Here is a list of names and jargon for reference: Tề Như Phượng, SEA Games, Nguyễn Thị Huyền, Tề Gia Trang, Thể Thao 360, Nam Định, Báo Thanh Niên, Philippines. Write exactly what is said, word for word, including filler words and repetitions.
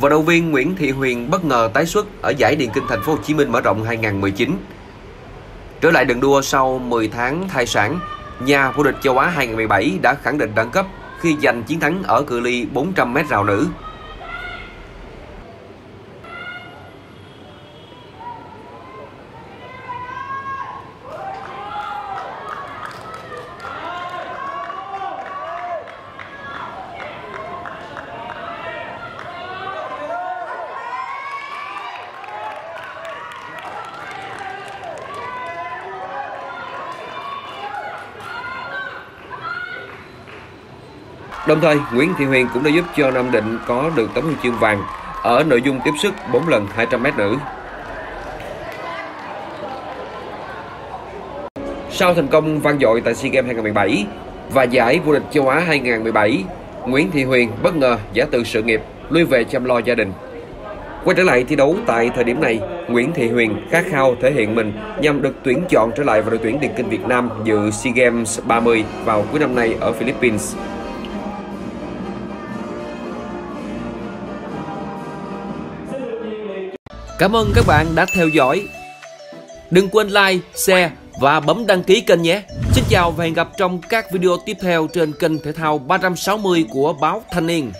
Vận động viên Nguyễn Thị Huyền bất ngờ tái xuất ở giải điền kinh Thành phố Hồ Chí Minh mở rộng hai nghìn không trăm mười chín. Trở lại đường đua sau mười tháng thai sản, nhà vô địch châu Á hai nghìn không trăm mười bảy đã khẳng định đẳng cấp khi giành chiến thắng ở cự ly bốn trăm mét rào nữ. Đồng thời, Nguyễn Thị Huyền cũng đã giúp cho Nam Định có được tấm huy chương vàng ở nội dung tiếp sức bốn lần hai trăm mét nữ. Sau thành công vang dội tại SEA Games hai nghìn không trăm mười bảy và giải vô địch châu Á hai nghìn không trăm mười bảy, Nguyễn Thị Huyền bất ngờ giả từ sự nghiệp, lui về chăm lo gia đình. Quay trở lại thi đấu tại thời điểm này, Nguyễn Thị Huyền khát khao thể hiện mình nhằm được tuyển chọn trở lại vào đội tuyển điền kinh Việt Nam dự SEA Games ba mươi vào cuối năm nay ở Philippines. Cảm ơn các bạn đã theo dõi. Đừng quên like, share và bấm đăng ký kênh nhé. Xin chào và hẹn gặp trong các video tiếp theo trên kênh Thể Thao ba trăm sáu mươi của Báo Thanh Niên.